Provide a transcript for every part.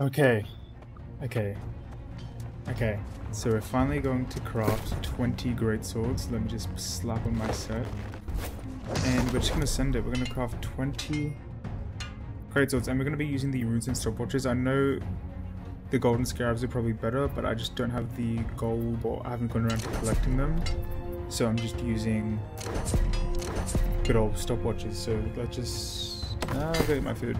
Okay. So we're finally going to craft 20 greatswords. Let me just slap on my set. And we're just going to send it. We're going to craft 20 greatswords. And we're going to be using the runes and stopwatches. I know the golden scarabs are probably better, but I just don't have the gold, or I haven't gone around to collecting them. So I'm just using good old stopwatches. So let's just... I'll go get my food.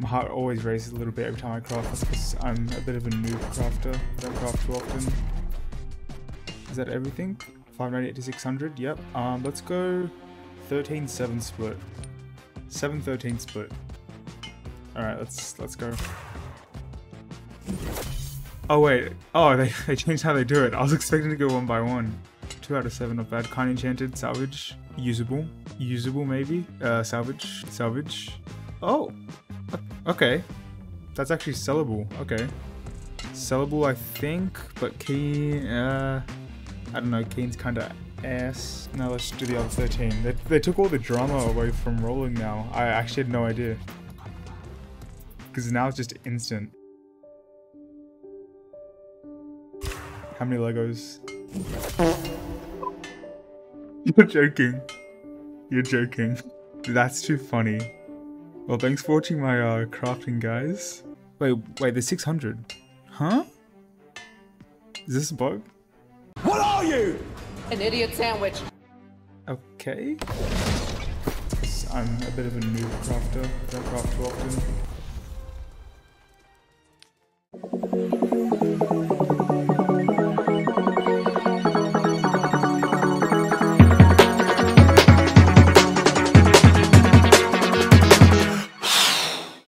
My heart always races a little bit every time I craft, because I'm a bit of a noob crafter. I don't craft too often. Is that everything? 598 to 600, yep. Let's go 13-7 split. 7-13 split. Alright, let's go. Oh wait, oh they changed how they do it. I was expecting to go one by one. 2 out of 7, not bad. Kind enchanted, salvage, usable maybe. Salvage. Oh! Okay, that's actually sellable. Okay, sellable I think, but Keen, I don't know, Keen's kind of ass. Now let's do the other 13. They took all the drama away from rolling now. I actually had no idea, because now it's just instant. How many Legos? You're joking. That's too funny. Well, thanks for watching my crafting, guys. Wait, there's 600. Huh? Is this a bug? What are you? An idiot sandwich. Okay. I'm a bit of a noob crafter. I don't craft too often.